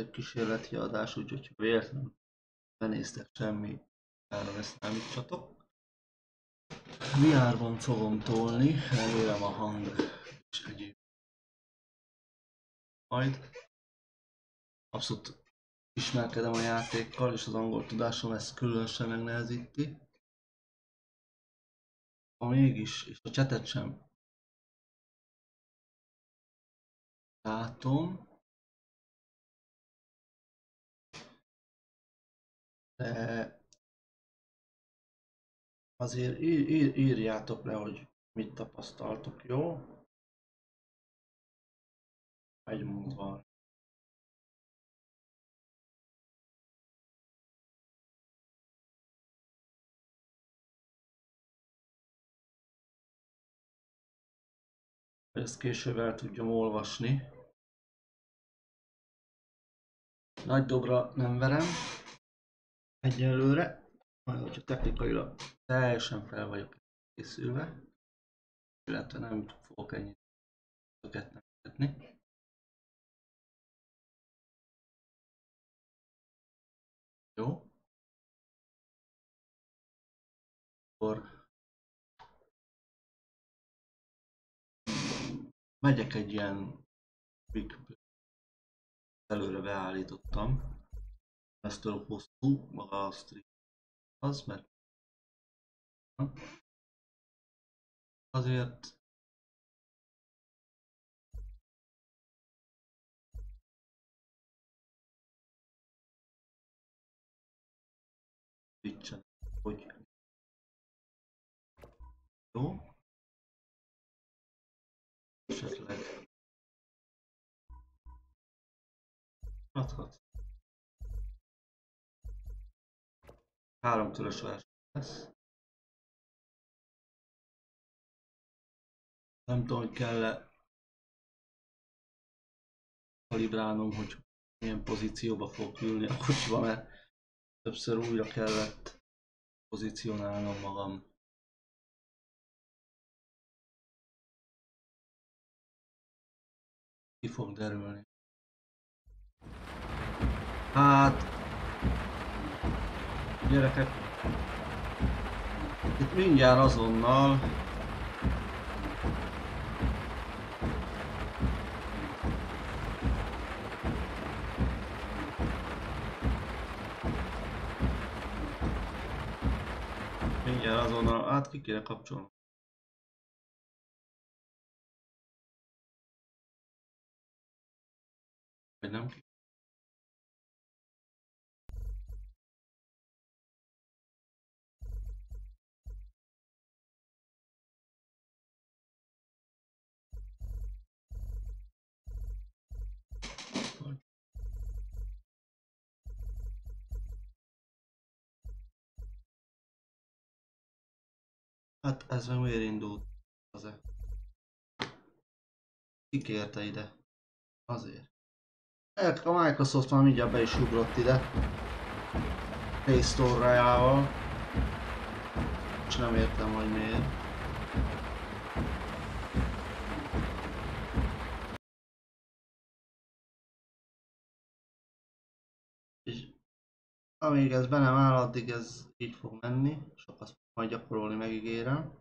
egy kísérleti adás, úgyhogy ha véletlenül benéztek, semmi ára ezt nem számítsatok. VR-ban fogom tolni, remélem a hang és egyéb. Majd abszolút ismerkedem a játékkal, és az angol tudásom ezt különösen megnehezíti. Ha mégis, és a csetet sem látom. De azért írjátok le, hogy mit tapasztaltok, jó? Egy múlva. Ezt később el tudjam olvasni. Nagy dobra nem verem egyelőre, majd hogyha technikailag teljesen fel vagyok készülve, illetve nem fogok ennyit tökéletleníteni. Jó. Akkor megyek egy ilyen quick play. Előre beállítottam. Eztől hosszú maga a stream az, mert azért vicsen, hogy jó. Esetleg adhat. Háromtörös verseny lesz. Nem tudom, hogy kell-e kalibrálnom, hogy milyen pozícióba fogok ülni a kocsiba, mert többször újra kellett pozícionálnom magam. Ki fog derülni. Hát, gyerekek, itt mindjárt azonnal át ki kéne kapcsolni. Vagy nem ki. Hát ez meg miért indult az-e? Kikérte ide. Azért. A Microsoft már mindjárt be is ugrott ide. Play Store-jával. És nem értem, hogy miért. És amíg ez be nem áll, addig ez így fog menni. Csak azt majd gyakorolni, megígérem.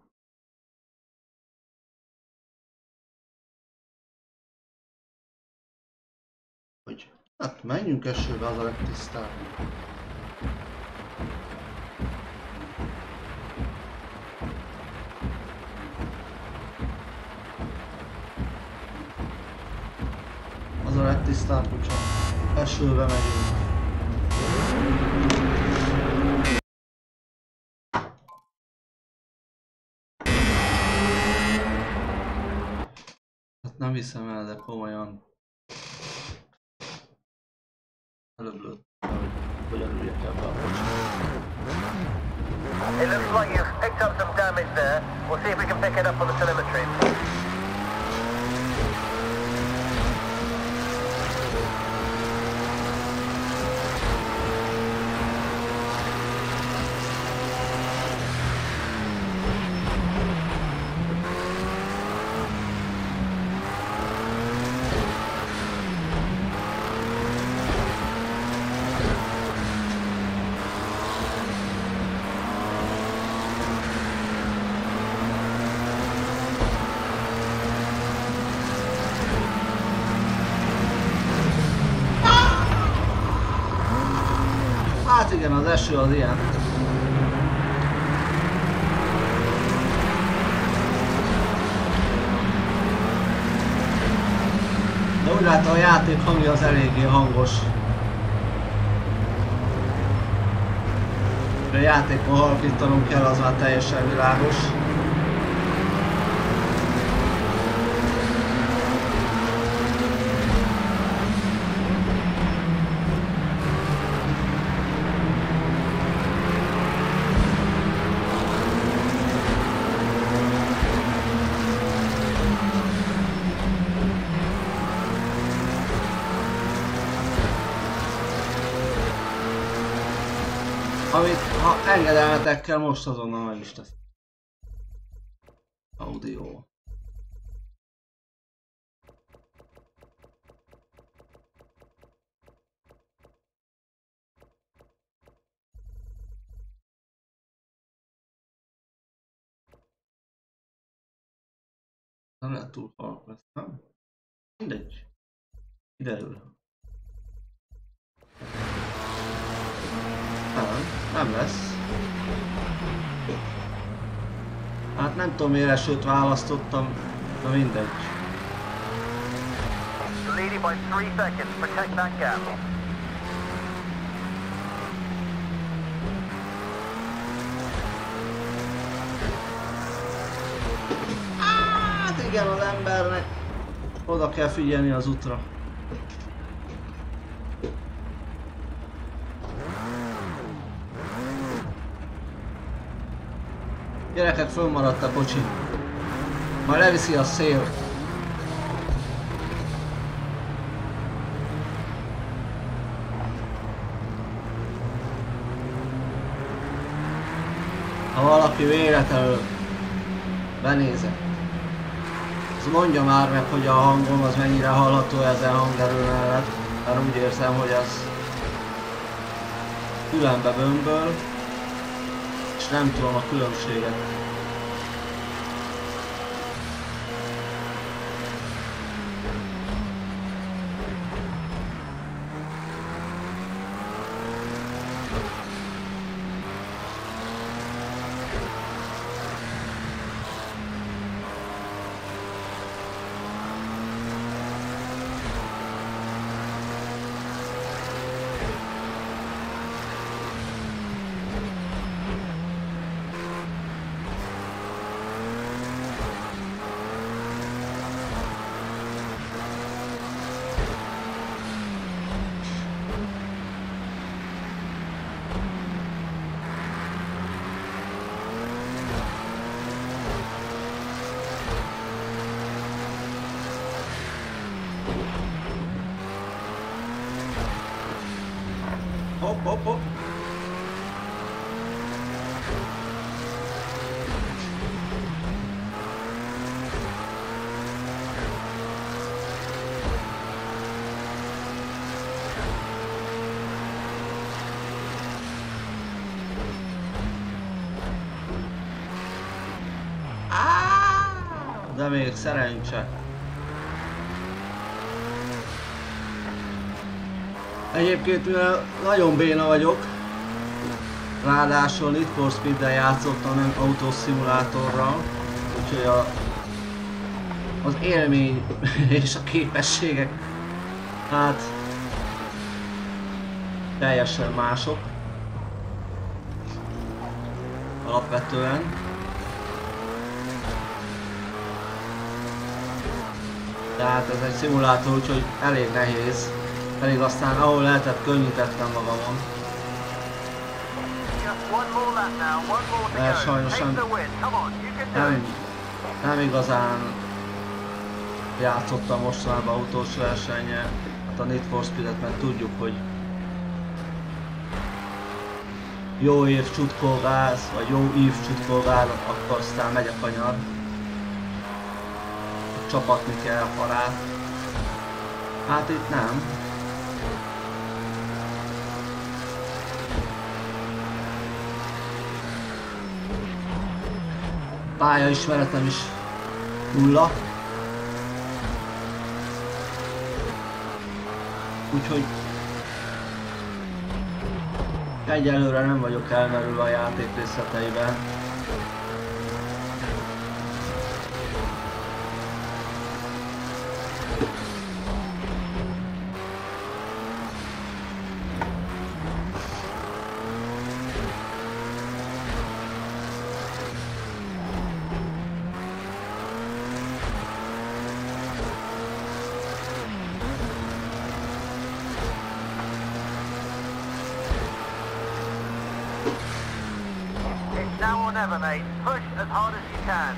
Hogy hát menjünk esőbe, az a legtisztább. Az a legtisztább, hogyha esőbe megyünk. Nem hiszem el, de komolyan előbb lőttem, hogy előjek ebbe a kocsán. fantastica, non riesci a dire. Nullát a játék hangja az eléggé hangos. A játékban halkítanunk kell, az már teljesen világos. Engedelmetekkel most azonnal meg is tesz. Audio. Nem lehet túl halk, nem? Mindegy. Kiderül. Nem lesz. Hát nem tudom, miért elsőt választottam, de mindegy. Hát igen, az embernek oda kell figyelni az útra. Gyerekek, fölmaradt a kocsi. Már leviszi a szél. Ha valaki véletlenül benézett, az mondja már meg, hogy a hangom az mennyire hallható ezen hangerő mellett, mert úgy érzem, hogy az fülembe bömböl. Nem tudom a különbséget. De még szerencse. Egyébként, mivel nagyon béna vagyok, ráadásul Need for Speed-del játszottam, nem autószimulátorral, úgyhogy az élmény és a képességek hát teljesen mások alapvetően. Tehát ez egy szimulátor, úgyhogy elég nehéz. Pedig aztán ahol lehetett, könnyítettem magamon. Mert sajnos nem igazán játszottam mostanában autós versenye. Hát a Need for Speed-et, mert tudjuk, hogy jó év csutkolgálsz, vagy jó év csutkolgál, akkor aztán megy a kanyar. Csapatni kell a parát. Hát itt nem. Pálya ismeretem is nulla. Úgyhogy Egyelőre nem vagyok elmerülve a játék részleteiben. Now or never, mate. Push as hard as you can.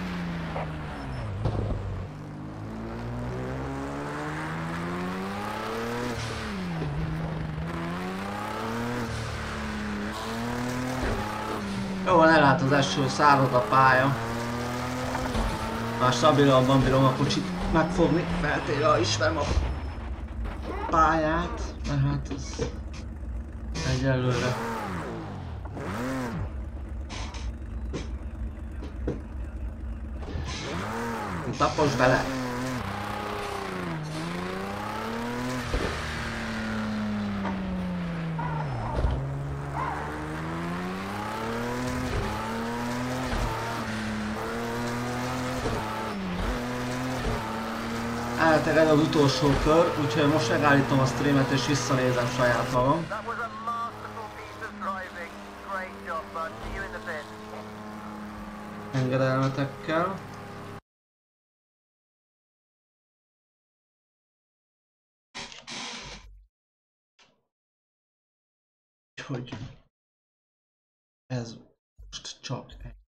Jól elállt az eső, szárad a pálya. Már stabilabban bírom a kocsit megfogni, feltéve ha ismerem a pályát, mert hát ez egyelőre. Tapos bele! Eltered az utolsó kör, úgyhogy most megállítom a streamet és visszanézem saját magam. Engedelmetekkel. Hogy ez most csak egy.